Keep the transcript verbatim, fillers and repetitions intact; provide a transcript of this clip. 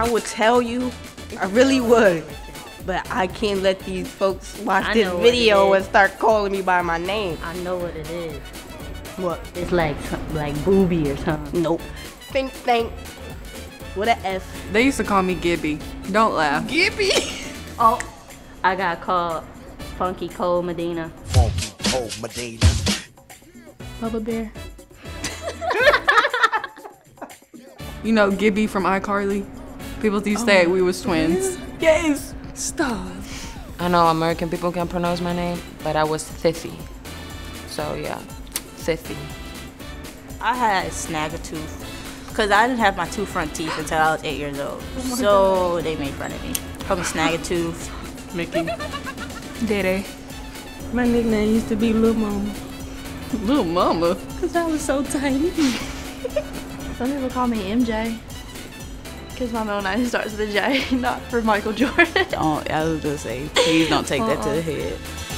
I would tell you, I really would. But I can't let these folks watch I this video and start calling me by my name. I know what it is. What? It's like like booby or something. Nope. Think think. What a F. They used to call me Gibby. Don't laugh. Gibby. Oh, I got called Funky Cole Medina. Funky Cole Medina. Bubba Bear. You know Gibby from iCarly. People used to say we was twins. Yes. Stop. I know American people can't pronounce my name, but I was Thiffy. So yeah, Thiffy. I had Snaggletooth because I didn't have my two front teeth until I was eight years old. Oh so God. They made fun of me. Probably Snaggletooth, Mickey, Dede. My nickname used to be Lil Mama. Lil Mama? Because I was so tiny. Some people call me M J. Because my middle name starts with a J, not for Michael Jordan. Oh, I was gonna say, please don't take uh-uh. that to the head.